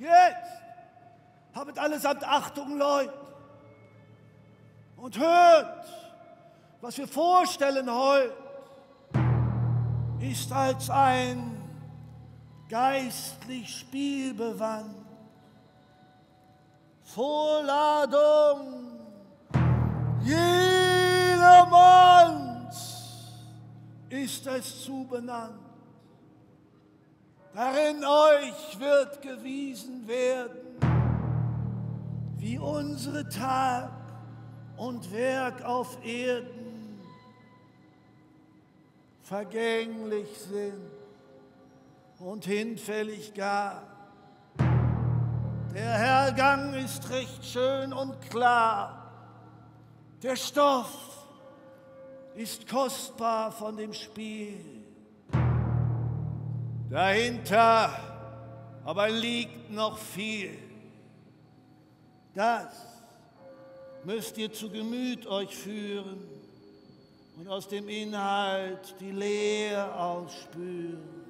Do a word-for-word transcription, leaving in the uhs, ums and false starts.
Jetzt! Habet allesamt Achtung, Leute! Und hört, was wir vorstellen heute, ist als ein geistlich Spiel bewandt. Vorladung Jedermanns ist es zubenannt. Darin euch wird gewiesen werden, wie unsere Tat und Werk auf Erden vergänglich sind und hinfällig gar. Der Hergang ist recht schön und klar, der Stoff ist kostbar von dem Spiel. Dahinter aber liegt noch viel, das müsst ihr zu Gemüt euch führen und aus dem Inhalt die Leere ausspüren.